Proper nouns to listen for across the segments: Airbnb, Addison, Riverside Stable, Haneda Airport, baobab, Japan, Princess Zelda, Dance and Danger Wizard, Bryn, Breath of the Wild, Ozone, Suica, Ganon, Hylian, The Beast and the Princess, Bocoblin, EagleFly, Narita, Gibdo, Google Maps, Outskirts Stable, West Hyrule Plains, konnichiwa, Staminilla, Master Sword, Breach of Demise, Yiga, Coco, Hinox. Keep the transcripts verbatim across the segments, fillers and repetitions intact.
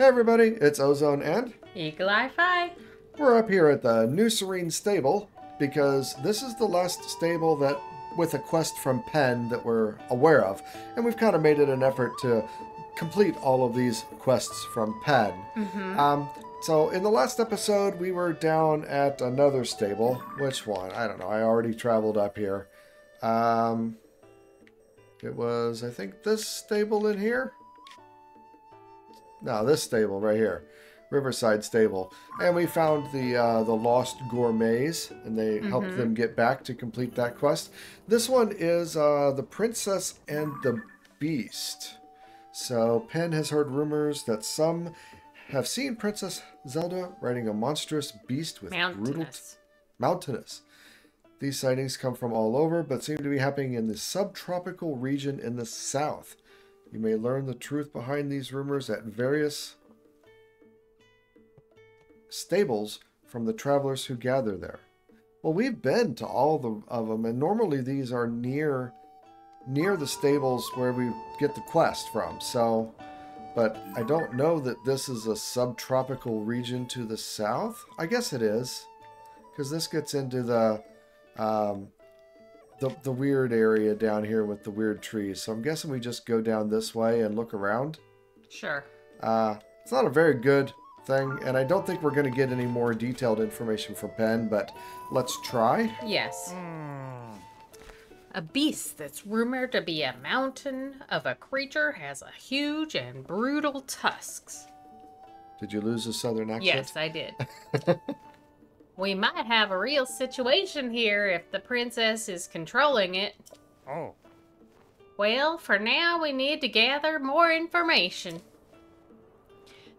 Hey everybody, it's Ozone and EagleFly. We're up here at the New Serene Stable because this is the last stable that with a quest from Penn that we're aware of, and we've kind of made it an effort to complete all of these quests from Penn. Mm-hmm. Um, so in the last episode we were down at another stable. Which one? I don't know. I already traveled up here. Um, it was, I think, this stable in here. No, this stable right here, Riverside Stable, and we found the uh, the lost gourmets, and they mm-hmm. helped them get back to complete that quest. This one is uh, the Princess and the Beast. So Penn has heard rumors that some have seen Princess Zelda riding a monstrous beast with mountainous. brutal t mountainous. These sightings come from all over, but seem to be happening in the subtropical region in the south. You may learn the truth behind these rumors at various stables from the travelers who gather there. Well, we've been to all the, of them, and normally these are near near the stables where we get the quest from. So, but I don't know that this is a subtropical region to the south. I guess it is, because this gets into the... Um, The, the weird area down here with the weird trees. So I'm guessing we just go down this way and look around. Sure. Uh, it's not a very good thing, and I don't think we're going to get any more detailed information from Penn, but let's try. Yes. Mm. A beast that's rumored to be a mountain of a creature has a huge and brutal tusks. Did you lose the southern accent? Yes, I did. We might have a real situation here if the princess is controlling it. Oh. Well, for now we need to gather more information.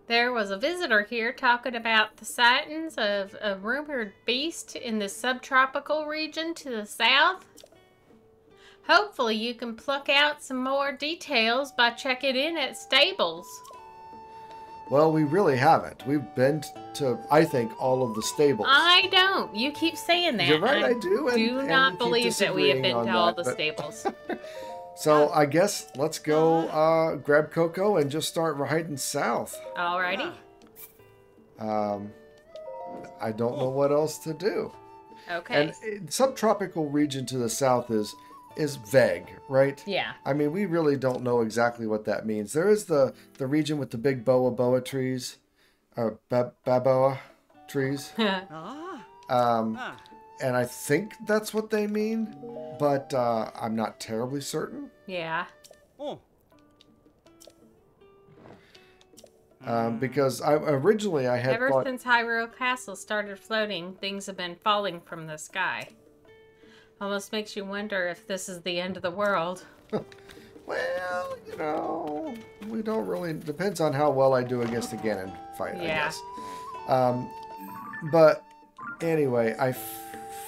There was a visitor here talking about the sightings of a rumored beast in the subtropical region to the south. Hopefully you can pluck out some more details by checking in at stables. Well, we really haven't. We've been to, I think, all of the stables. I don't. You keep saying that. You're right, I, I do. I do not believe that we have been to all the stables. So I guess let's go uh, grab Coco and just start riding south. Alrighty. Um, I don't know what else to do. Okay. And subtropical region to the south is... is vague, right? Yeah. I mean, we really don't know exactly what that means. There is the the region with the big boa boa trees, or ba baboa trees. um, and I think that's what they mean, but uh, I'm not terribly certain. Yeah. Oh. Um, because I originally I had ever thought... since Hyrule Castle started floating, things have been falling from the sky. Almost makes you wonder if this is the end of the world. Well, you know, we don't really... Depends on how well I do against the Ganon fight, yeah. I guess. Um, but anyway, I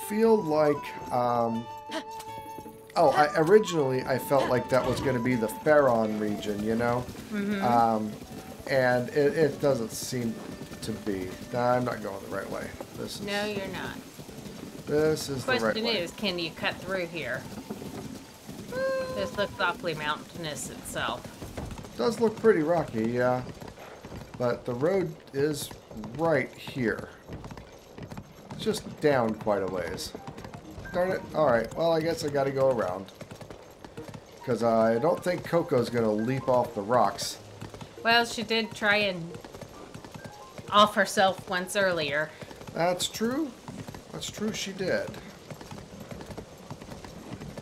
feel like... Um, oh, I, originally I felt like that was going to be the Faron region, you know? Mm-hmm. um, and it, it doesn't seem to be. Nah, I'm not going the right way. This is... No, you're not. This is the right way. Question is, can you cut through here? This looks awfully mountainous itself. Does look pretty rocky, yeah. But the road is right here. It's just down quite a ways. Darn it. Alright, well, I guess I gotta go around. Because I don't think Coco's gonna leap off the rocks. Well, she did try and off herself once earlier. That's true. That's true, she did.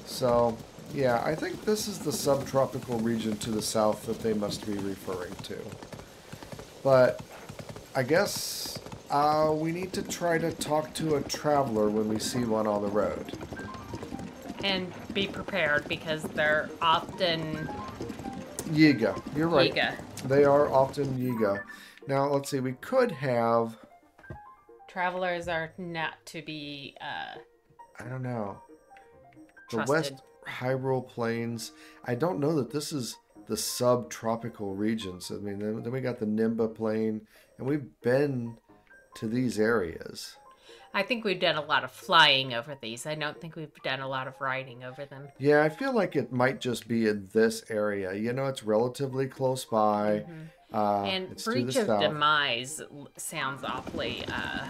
So, yeah, I think this is the subtropical region to the south that they must be referring to. But I guess uh, we need to try to talk to a traveler when we see one on the road. And be prepared, because they're often... Yiga. You're right. Yiga. They are often Yiga. Now, let's see, we could have... Travelers are not to be, uh... I don't know. Trusted. The West Hyrule Plains. I don't know that this is the subtropical regions. I mean, then, then we got the Nimba Plain, and we've been to these areas. I think we've done a lot of flying over these. I don't think we've done a lot of riding over them. Yeah, I feel like it might just be in this area. You know, it's relatively close by. Mm-hmm. Uh, and Breach of Demise sounds awfully uh,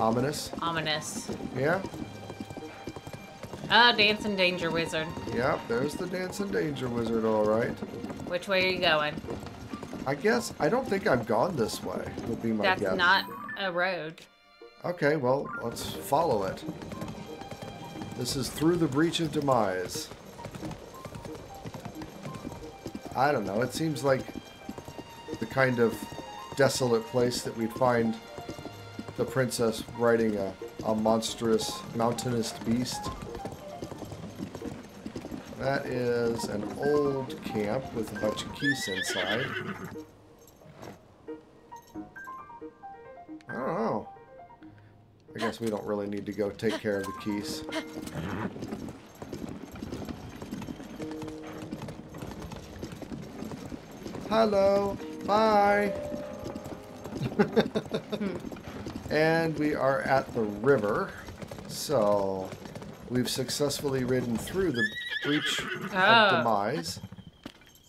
ominous. Ominous. Yeah. Uh, Dance and Danger Wizard. Yep, there's the Dance and Danger Wizard, all right. Which way are you going? I guess I don't think I've gone this way. Would be my guess. That's not a road. Okay, well, let's follow it. This is through the Breach of Demise. I don't know. It seems like the kind of desolate place that we'd find the princess riding a, a monstrous mountainous beast. That is an old camp with a bunch of keys inside. I don't know. I guess we don't really need to go take care of the keys. Hello. Bye. And we are at the river. So we've successfully ridden through the Breach oh. of Demise.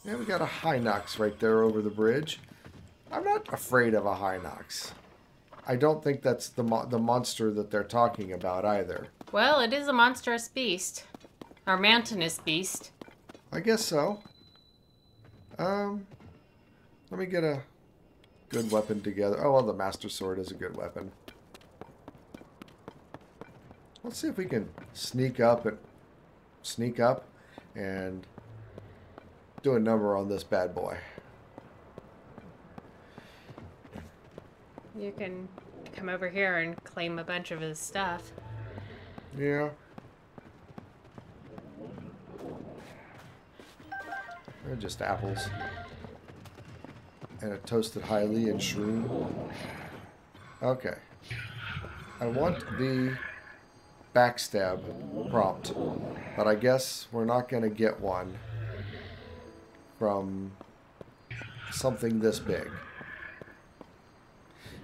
Yeah, we got a Hinox right there over the bridge. I'm not afraid of a Hinox. I don't think that's the mo the monster that they're talking about either. Well, it is a monstrous beast, or mountainous beast. I guess so. Um, let me get a good weapon together. Oh, well, the Master Sword is a good weapon. Let's see if we can sneak up and. Sneak up and do a number on this bad boy. You can come over here and claim a bunch of his stuff. Yeah. They're just apples. And a toasted Hylian shroom. Okay. I want the backstab prompt, but I guess we're not going to get one from something this big.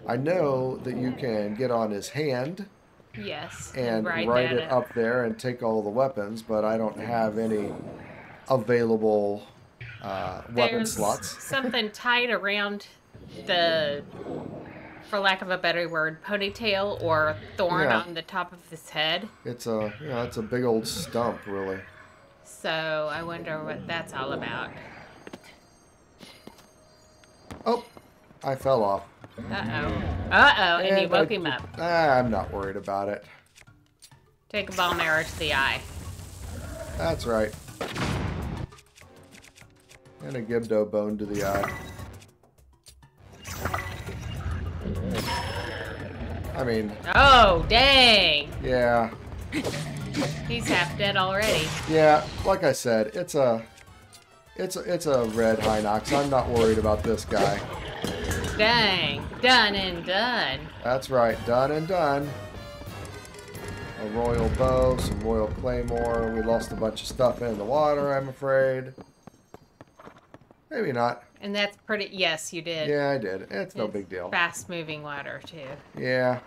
I know that you can get on his hand, yes, and ride it up there and take all the weapons, but I don't have any available uh, weapon slots. Something tied around the, for lack of a better word, ponytail or thorn yeah. on the top of his head. It's a, you know, it's a big old stump, really. So I wonder what that's all about. Oh, I fell off. Uh-oh. Uh-oh, and, and you woke I, him up. I'm not worried about it. Take a bomb arrow to the eye. That's right. And a Gibdo bone to the eye. I mean... Oh, dang! Yeah. He's half dead already. Yeah, like I said, it's a... It's a, it's a red Hinox. I'm not worried about this guy. Dang. Done and done. That's right. Done and done. A royal bow, some royal claymore. We lost a bunch of stuff in the water, I'm afraid. Maybe not. And that's pretty... Yes, you did. Yeah, I did. It's, it's no big deal. Fast-moving water, too. Yeah.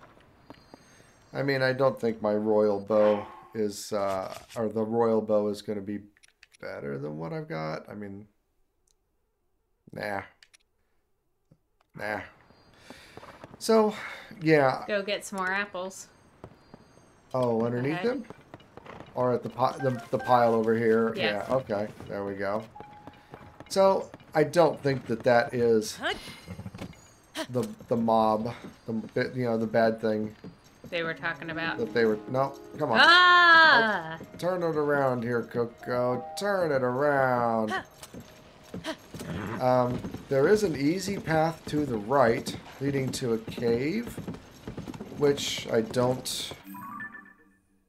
I mean, I don't think my royal bow is... Uh, or the royal bow is going to be better than what I've got. I mean... Nah. Nah. So, yeah. Go get some more apples. Oh, underneath okay. them? Or at the, the, the pile over here? Yes. Yeah, okay. There we go. So... I don't think that that is the the mob, the you know the bad thing they were talking about. That they were no, come on, ah! Oh, turn it around here, Coco. Turn it around. Um, there is an easy path to the right, leading to a cave, which I don't.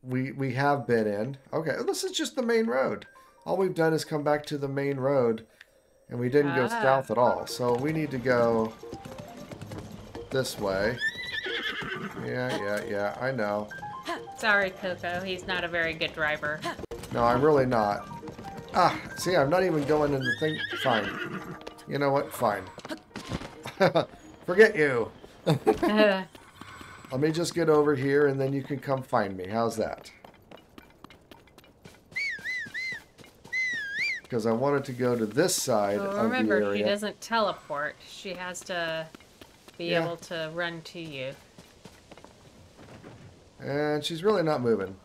We we have been in. Okay, this is just the main road. All we've done is come back to the main road. And we didn't go ah. south at all, so we need to go this way. Yeah, yeah, yeah, I know. Sorry, Coco, he's not a very good driver. No, I'm really not. Ah, see, I'm not even going in the thing. Fine. You know what? Fine. Forget you. Let me just get over here, and then you can come find me. How's that? because I wanted to go to this side well, of the area. Remember, she doesn't teleport. She has to be yeah. able to run to you. And she's really not moving.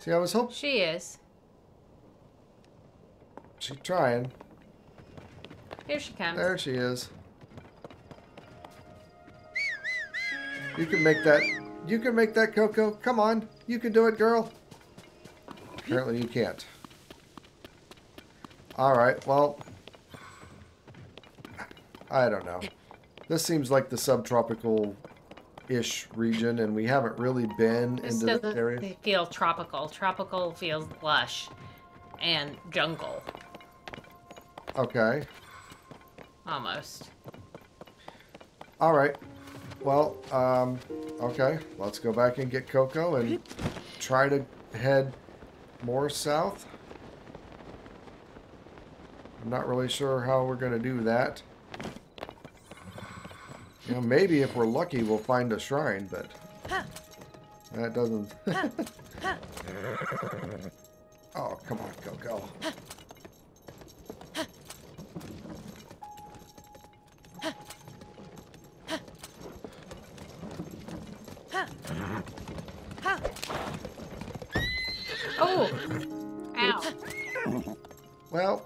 See, I was hoping... She is. She's trying. Here she comes. There she is. You can make that... You can make that, Coco. Come on. You can do it, girl. Apparently you can't. Alright, well... I don't know. This seems like the subtropical-ish region, and we haven't really been this into the area. This doesn't feel tropical. Tropical feels lush and jungle. Okay. Almost. Alright. Well, um, okay. Let's go back and get Coco and try to head... more south. I'm not really sure how we're going to do that. You know, maybe if we're lucky we'll find a shrine, but that doesn't... Oh, come on, go, go. Oh! Ow. Well,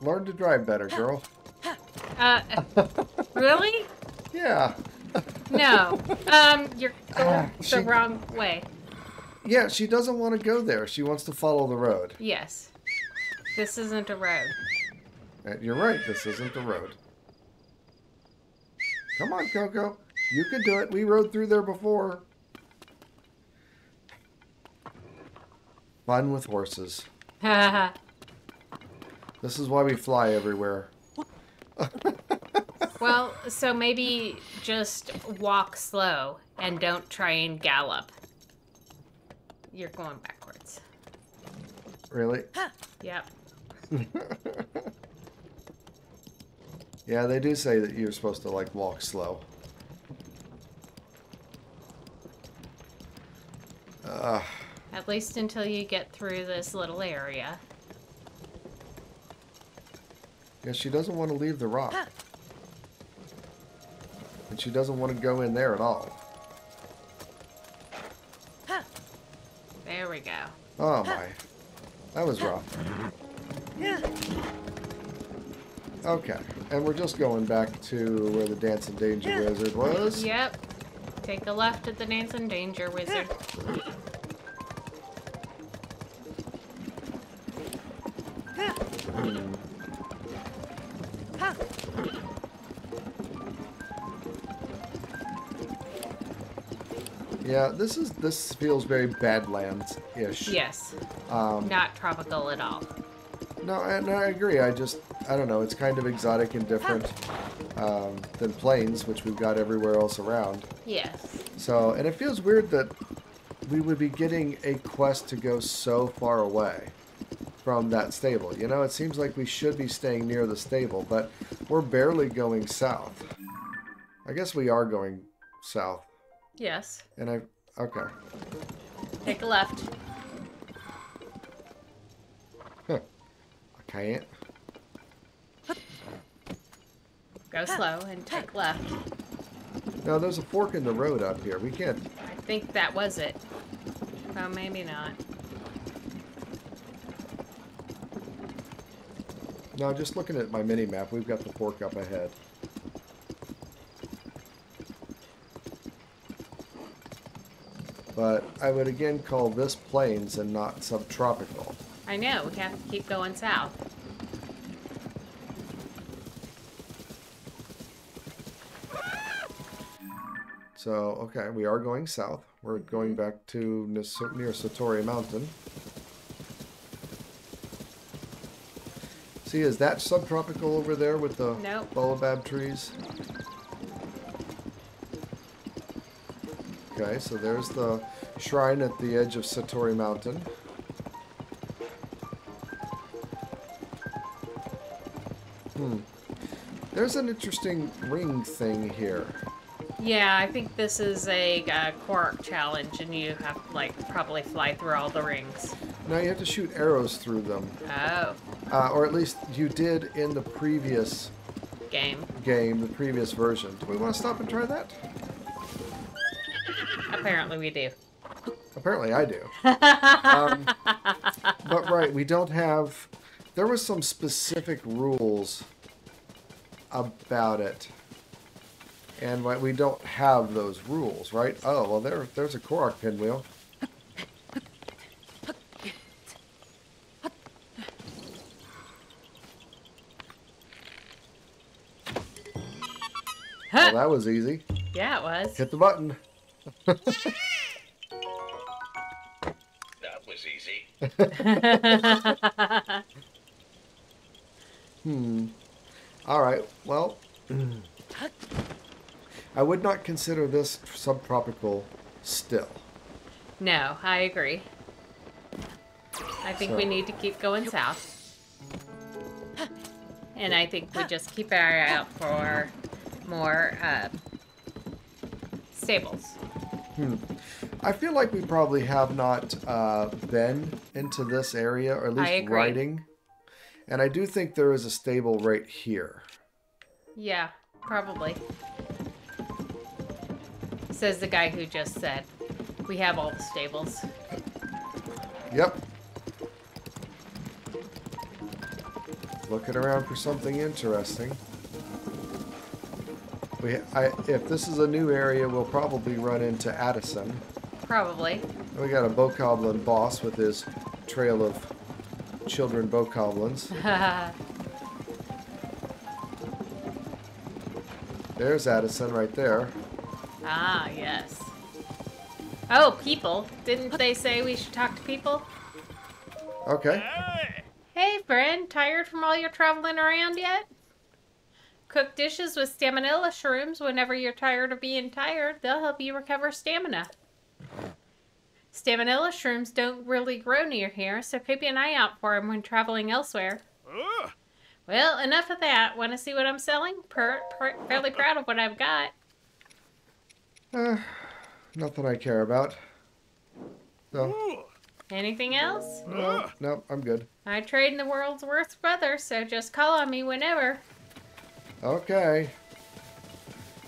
learn to drive better, girl. Uh, really? Yeah. No. Um, you're going uh, the she, wrong way. Yeah, she doesn't want to go there. She wants to follow the road. Yes. This isn't a road. You're right. This isn't a road. Come on, Coco. You can do it. We rode through there before. Fun with horses. This is why we fly everywhere. Well, so maybe just walk slow and don't try and gallop. You're going backwards. Really? Yep. Yeah, they do say that you're supposed to, like, walk slow. Ugh. At least until you get through this little area. Yeah, she doesn't want to leave the rock. Huh. And she doesn't want to go in there at all. Huh. There we go. Oh, huh. my. That was huh. rough. Yeah. Okay. And we're just going back to where the Dance and Danger yeah. Wizard was. Yep. Take a left at the Dance and Danger Wizard. Huh. Yeah, this is this feels very Badlands-ish. Yes. Um, Not tropical at all. No, and I agree. I just, I don't know. It's kind of exotic and different um, than plains, which we've got everywhere else around. Yes. So, and it feels weird that we would be getting a quest to go so far away from that stable. You know, it seems like we should be staying near the stable, but we're barely going south. I guess we are going south. Yes. And I... Okay. Take a left. Huh. I can't. Go slow and take left. No, there's a fork in the road up here. We can't... I think that was it. Well, maybe not. No, just looking at my mini-map, we've got the fork up ahead. But I would again call this plains and not subtropical. I know, we have to keep going south. So, okay, we are going south. We're going back to near Satori Mountain. See, is that subtropical over there with the nope. Baobab trees? Okay, so there's the shrine at the edge of Satori Mountain. Hmm. There's an interesting ring thing here. Yeah, I think this is a uh, Korok challenge, and you have to, like, probably fly through all the rings. No, you have to shoot arrows through them. Oh. Uh, or at least you did in the previous... Game. Game, the previous version. Do we want to stop and try that? Apparently we do. Apparently I do. um, but, right, we don't have... There was some specific rules about it. And like, we don't have those rules, right? Oh, well, there, there's a Korok pinwheel. Huh. Well, that was easy. Yeah, it was. Hit the button. That was easy. Hmm. All right, well... I would not consider this subtropical still. No, I agree. I think so. We need to keep going south. And I think we just keep our eye out for more uh, stables. Hmm. I feel like we probably have not uh, been into this area, or at least riding. And I do think there is a stable right here. Yeah, probably. Says the guy who just said, we have all the stables. Yep. Looking around for something interesting. We, I, if this is a new area, we'll probably run into Addison. Probably. We got a Bocoblin boss with his trail of children Bocoblins. There's Addison right there. Ah, yes. Oh, people. Didn't they say we should talk to people? Okay. Hey, Bryn. Tired from all your traveling around yet? Cook dishes with Staminilla shrooms whenever you're tired of being tired. They'll help you recover stamina. Staminilla shrooms don't really grow near here, so keep an eye out for them when traveling elsewhere. Ugh. Well, enough of that. Want to see what I'm selling? Per per fairly proud of what I've got. Uh, nothing I care about. So. Anything else? No, no, I'm good. I trade in the world's worst brother, so just call on me whenever. Okay.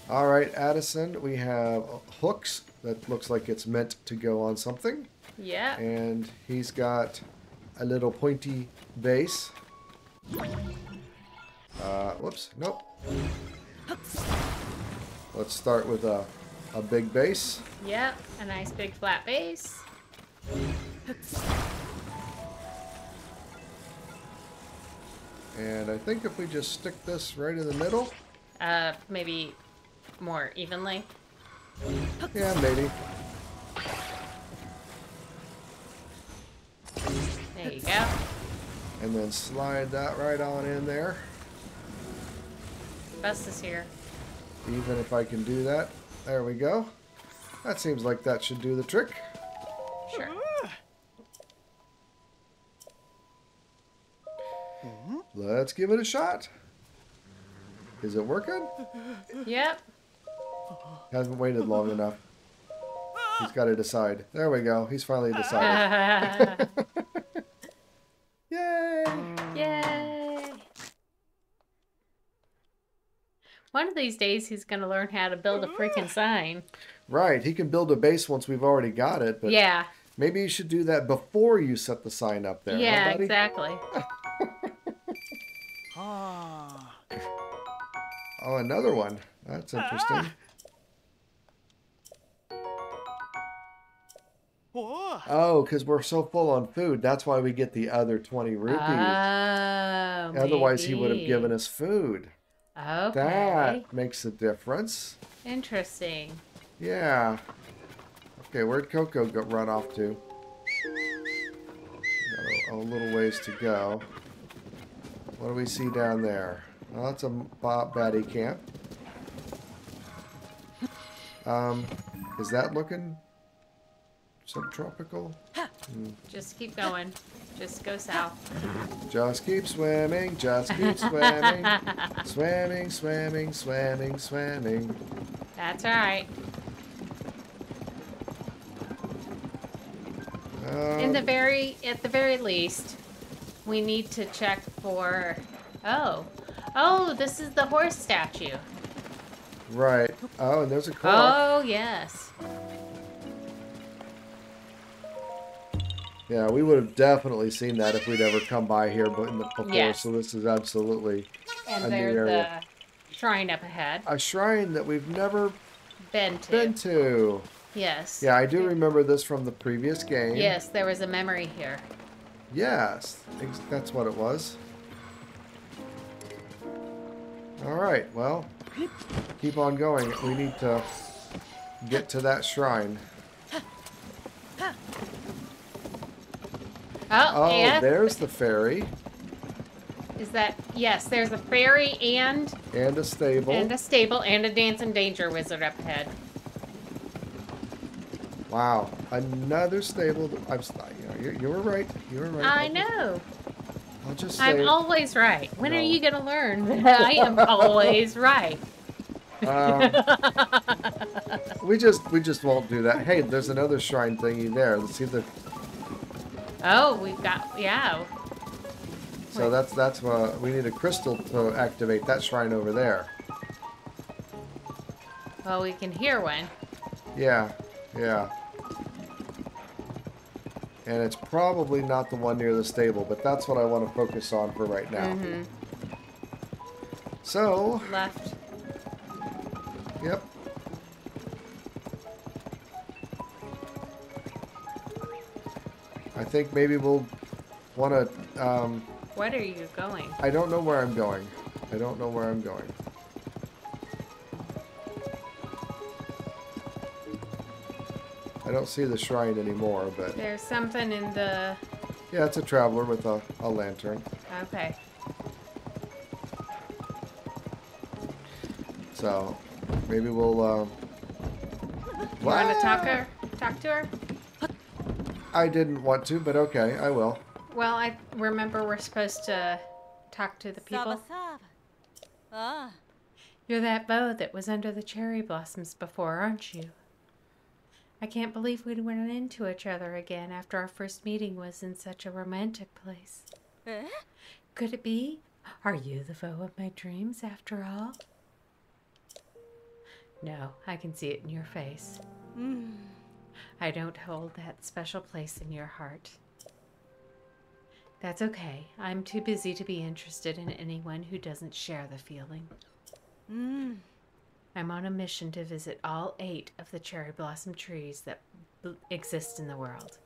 All right, Addison, we have hooks that looks like it's meant to go on something. Yeah. And he's got a little pointy base. Uh, whoops, nope. Let's start with a... A big base. Yep, a nice big flat base. And I think if we just stick this right in the middle. Uh, maybe more evenly. Yeah, maybe. There you go. And then slide that right on in there. Bus is here. Even if I can do that. There we go. That seems like that should do the trick. Sure. Mm-hmm. Let's give it a shot. Is it working? Yep. Hasn't waited long enough. He's got to decide. There we go. He's finally decided. Yay! Yay! One of these days, he's going to learn how to build a freaking sign. Right. He can build a base once we've already got it. But yeah. Maybe you should do that before you set the sign up there. Yeah, huh, exactly. Oh, another one. That's interesting. Oh, because we're so full on food. That's why we get the other twenty rupees. Oh, otherwise, maybe. He would have given us food. Okay. That makes a difference. Interesting. Yeah. Okay, where'd Coco go, run off to? Got a, a little ways to go. What do we see down there? Well, that's a Bob Batty camp. Um, is that looking subtropical? Hmm. Just keep going. Just go south. Just keep swimming. Just keep swimming. Swimming, swimming, swimming, swimming. That's alright. Um, In the very, at the very least, we need to check for... Oh. Oh, this is the horse statue. Right. Oh, and there's a Korok. Oh, yes. Yeah, we would have definitely seen that if we'd ever come by here, but in the before. Yes. So this is absolutely and a new area. The shrine up ahead. A shrine that we've never been to. Been to. Yes. Yeah, I do remember this from the previous game. Yes, there was a memory here. Yes, I think that's what it was. All right. Well, keep on going. We need to get to that shrine. Oh, oh and there's the fairy. Is that... Yes, there's a fairy and... And a stable. And a stable and a Dance and Danger Wizard up ahead. Wow. Another stable... I'm, you, you were right. You were right. I I'll know. Just, I'll just say... I'm always right. When no. are you going to learn that I am always right? Um, we just we just won't do that. Hey, there's another shrine thingy there. Let's see the... Oh, we've got, yeah. So Wait. that's, that's uh, we need a crystal to activate that shrine over there. Well, we can hear one. Yeah, yeah. And it's probably not the one near the stable, but that's what I want to focus on for right now. Mm-hmm. So. Left. Yep. I think maybe we'll want to... Um, what are you going? I don't know where I'm going. I don't know where I'm going. I don't see the shrine anymore, but... There's something in the... Yeah, it's a traveler with a, a lantern. Okay. So, maybe we'll... Um, you want to talk her? Talk to her? I didn't want to, but okay, I will. Well, I remember we're supposed to talk to the people. Sab-a-sab. Ah. You're that bow that was under the cherry blossoms before, aren't you? I can't believe we went into each other again after our first meeting was in such a romantic place. Eh? Could it be? Are you the foe of my dreams after all? No, I can see it in your face. Mm. I don't hold that special place in your heart. That's okay. I'm too busy to be interested in anyone who doesn't share the feeling. Mm. I'm on a mission to visit all eight of the cherry blossom trees that exist in the world.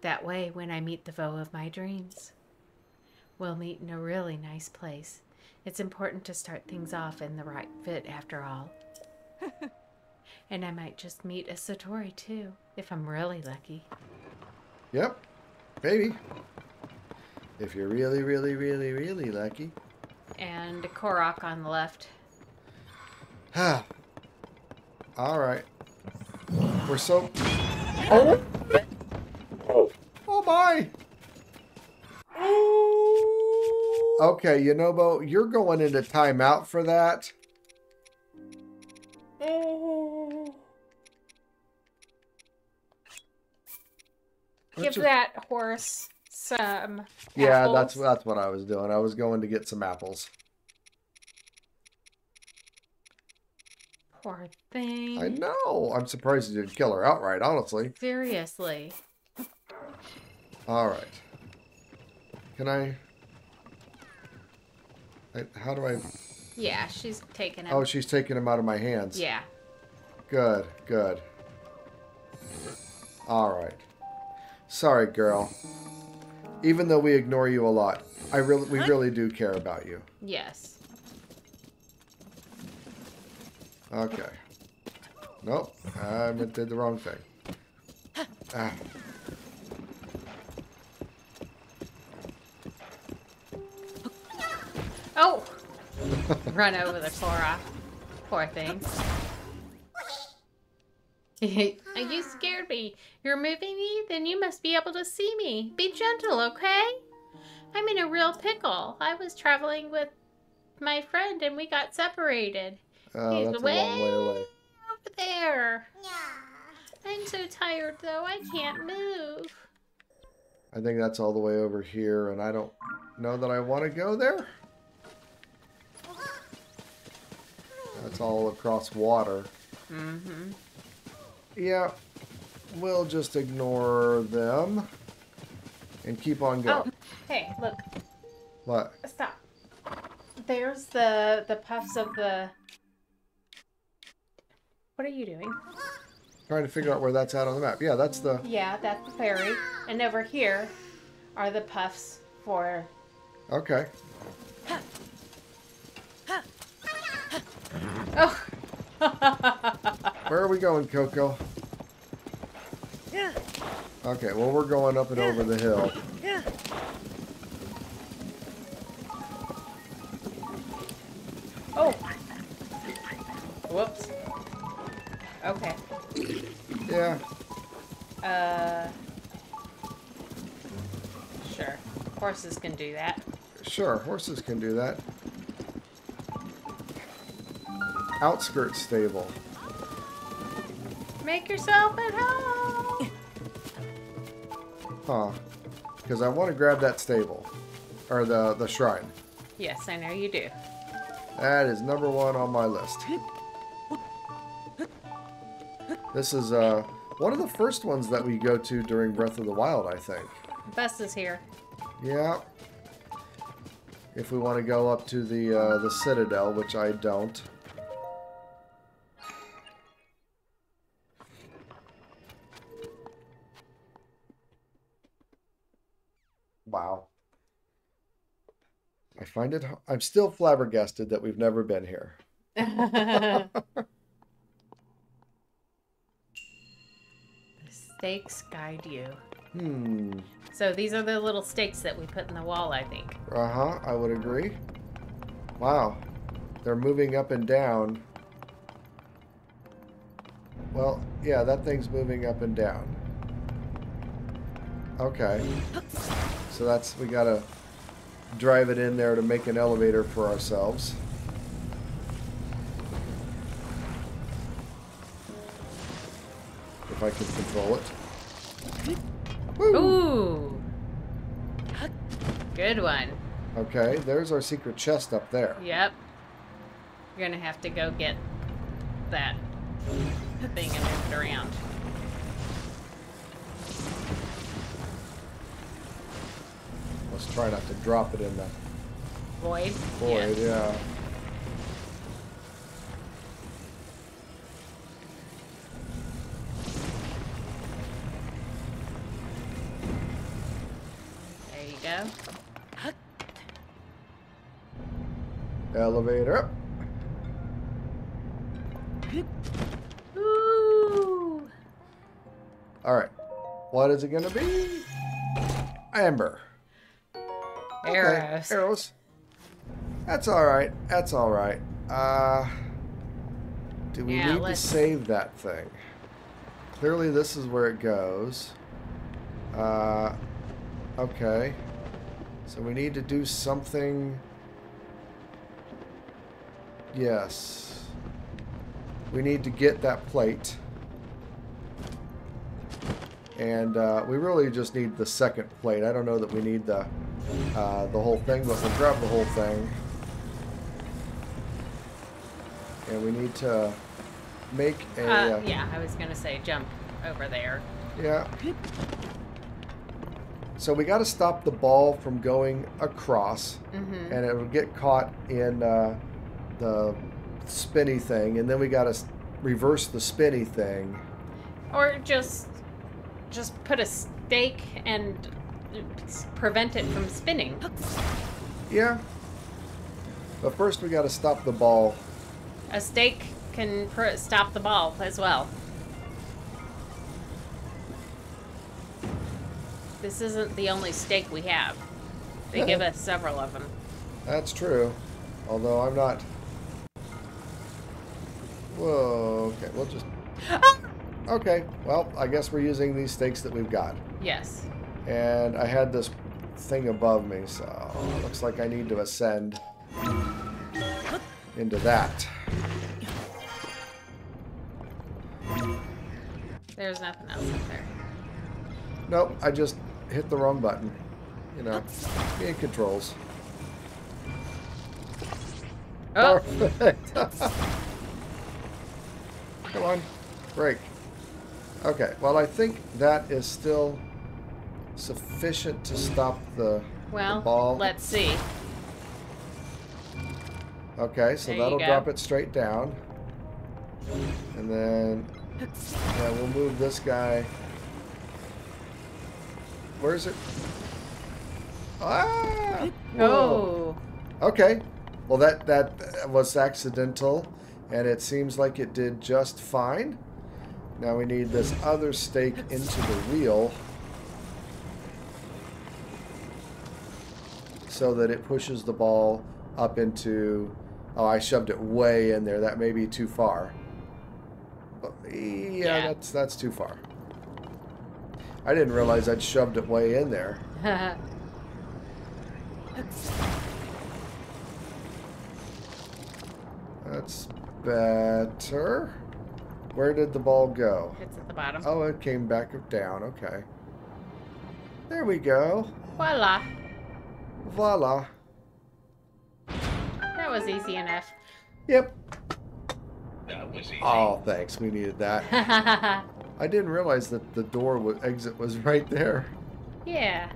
That way, when I meet the foe of my dreams, we'll meet in a really nice place. It's important to start things off in the right fit after all. And I might just meet a Satori, too, if I'm really lucky. Yep. Maybe. If you're really, really, really, really lucky. And a Korok on the left. Ha. All right. We're so... Oh! Oh, oh my! Oh. Okay, Yenobo, you're going into timeout for that. Give you... that horse some yeah, apples. that's that's what I was doing. I was going to get some apples. Poor thing. I know. I'm surprised you didn't kill her outright, honestly. Seriously. All right. Can I... I how do I... Yeah, she's taking him. Oh, she's taking him out of my hands. Yeah. Good, good. All right. Sorry, girl. Even though we ignore you a lot, I really, we really do care about you. Yes. Okay. Nope. I did the wrong thing. Ah. Oh! Run over the Korok. Poor thing. You scared me. You're moving me? Then you must be able to see me. Be gentle, okay? I'm in a real pickle. I was traveling with my friend and we got separated. Uh, that's a long way away. Over there. Yeah. I'm so tired though. I can't move. I think that's all the way over here, and I don't know that I want to go there. That's all across water. Mm-hmm. Yeah. We'll just ignore them and keep on going. Oh, hey, look. What? Stop. There's the the puffs of the... What are you doing? Trying to figure out where that's at on the map. Yeah, that's the... Yeah, that's the ferry. And over here are the puffs for... Okay. Oh. Where are we going, Coco? Okay, well, we're going up and over the hill. Oh. Whoops. Okay. Yeah. Uh. Sure. Horses can do that. Sure, horses can do that. Outskirts Stable. Make yourself at home. Huh. Because I want to grab that stable. Or the, the shrine. Yes, I know you do. That is number one on my list. This is uh, one of the first ones that we go to during Breath of the Wild, I think. Bus is here. Yeah. If we want to go up to the, uh, the Citadel, which I don't. Wow. I find it... I'm still flabbergasted that we've never been here. The stakes guide you. Hmm. So these are the little stakes that we put in the wall, I think. Uh-huh. I would agree. Wow. They're moving up and down. Well, yeah, that thing's moving up and down. Okay. So that's, we gotta drive it in there to make an elevator for ourselves. If I can control it. Woo! Ooh! Good one. Okay, there's our secret chest up there. Yep. You're gonna have to go get that thing and move it around. Let's try not to drop it in the void. Void, yeah. yeah. There you go. Huck. Elevator up. Ooh. All right. What is it gonna be? Amber. Okay. Arrows. Arrows. That's all right. That's all right. Uh, do we yeah, need let's... to save that thing? Clearly, this is where it goes. Uh, okay. So we need to do something. Yes. We need to get that plate. And uh, we really just need the second plate. I don't know that we need the... Uh, the whole thing, but we'll grab the whole thing. And we need to make a... Uh, uh, yeah, I was going to say jump over there. Yeah. So we got to stop the ball from going across, mm-hmm. and it will get caught in uh, the spinny thing, and then we got to reverse the spinny thing. Or just, just put a stake and... prevent it from spinning. Yeah. But first we gotta stop the ball. A stake can pr stop the ball as well. This isn't the only stake we have. They give us several of them. That's true. Although I'm not... Whoa, okay, we'll just... Oh! Okay, well, I guess we're using these stakes that we've got. Yes. And I had this thing above me, so it looks like I need to ascend into that. there's nothing else up there. Nope, I just hit the wrong button. You know, game controls. Oh. Perfect. Come on, break. Okay, well, I think that is still sufficient to stop the, well, the ball. Well, let's see. Okay, so there that'll drop it straight down. And then yeah, we'll move this guy. Where is it? Ah! Whoa. Oh. Okay. Well, that, that was accidental, and it seems like it did just fine. Now we need this other stake into the wheel so that it pushes the ball up into... Oh, I shoved it way in there. That may be too far. Yeah, yeah. that's that's too far. I didn't realize I'd shoved it way in there. That's better. Where did the ball go? It's at the bottom. Oh, it came back down. Okay. There we go. Voila. Voila. That was easy enough. Yep. That was easy. Oh, thanks. We needed that. I didn't realize that the door was, exit was right there. Yeah.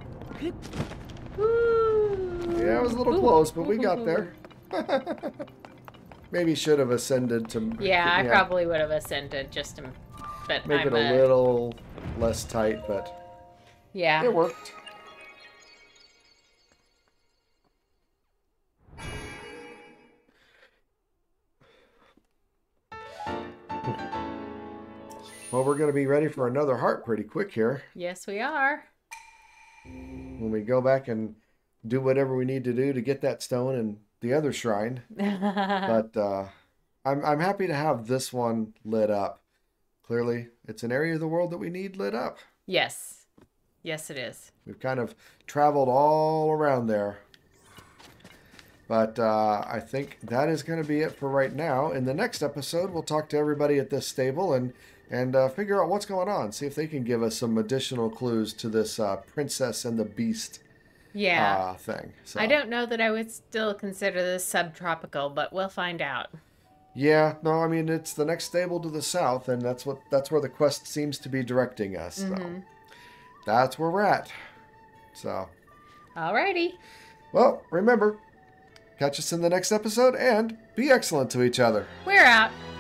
Woo. Yeah, it was a little Ooh. close, but we got there. Maybe should have ascended to... Yeah, I yeah. probably would have ascended just to... But Make I'm it a, a little less tight, but... Yeah. It worked. Well, we're going to be ready for another heart pretty quick here. Yes, we are. When we go back and do whatever we need to do to get that stone and... the other shrine, but uh, I'm, I'm happy to have this one lit up. Clearly, it's an area of the world that we need lit up. Yes. Yes, it is. We've kind of traveled all around there. But uh, I think that is going to be it for right now. In the next episode, we'll talk to everybody at this stable and, and uh, figure out what's going on. See if they can give us some additional clues to this uh, Princess and the Beast Yeah. Uh, thing. So. I don't know that I would still consider this subtropical, but we'll find out. Yeah, no, I mean it's the next stable to the south, and that's what that's where the quest seems to be directing us. Mm-hmm. So that's where we're at. So. Alrighty. Well, remember, catch us in the next episode and be excellent to each other. We're out.